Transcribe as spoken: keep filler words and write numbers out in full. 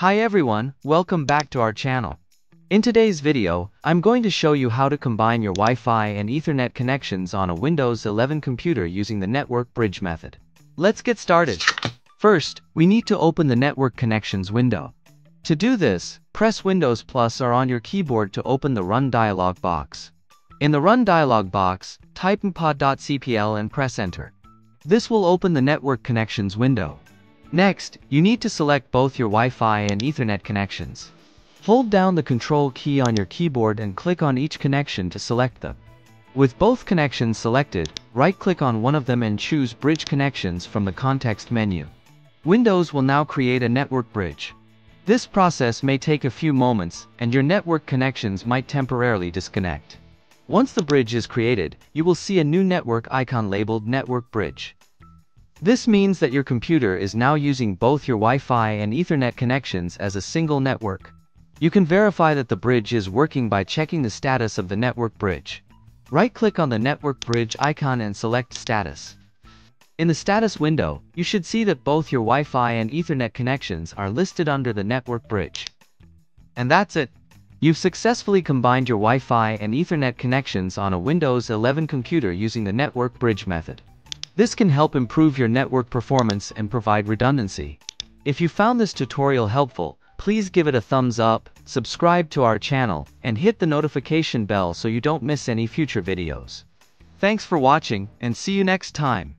Hi everyone, welcome back to our channel. In today's video, I'm going to show you how to combine your Wi-Fi and Ethernet connections on a Windows eleven computer using the Network Bridge method. Let's get started. First, we need to open the Network Connections window. To do this, press Windows plus R on your keyboard to open the Run dialog box. In the Run dialog box, type N C P A dot C P L and press Enter. This will open the Network Connections window. Next, you need to select both your Wi-Fi and Ethernet connections. Hold down the Control key on your keyboard and click on each connection to select them. With both connections selected, right-click on one of them and choose Bridge Connections from the context menu. Windows will now create a network bridge. This process may take a few moments, and your network connections might temporarily disconnect. Once the bridge is created, you will see a new network icon labeled Network Bridge. This means that your computer is now using both your Wi-Fi and Ethernet connections as a single network. You can verify that the bridge is working by checking the status of the network bridge. Right-click on the network bridge icon and select Status. In the status window, you should see that both your Wi-Fi and Ethernet connections are listed under the network bridge. And that's it! You've successfully combined your Wi-Fi and Ethernet connections on a Windows eleven computer using the network bridge method. This can help improve your network performance and provide redundancy. If you found this tutorial helpful, please give it a thumbs up, subscribe to our channel, and hit the notification bell so you don't miss any future videos. Thanks for watching, and see you next time.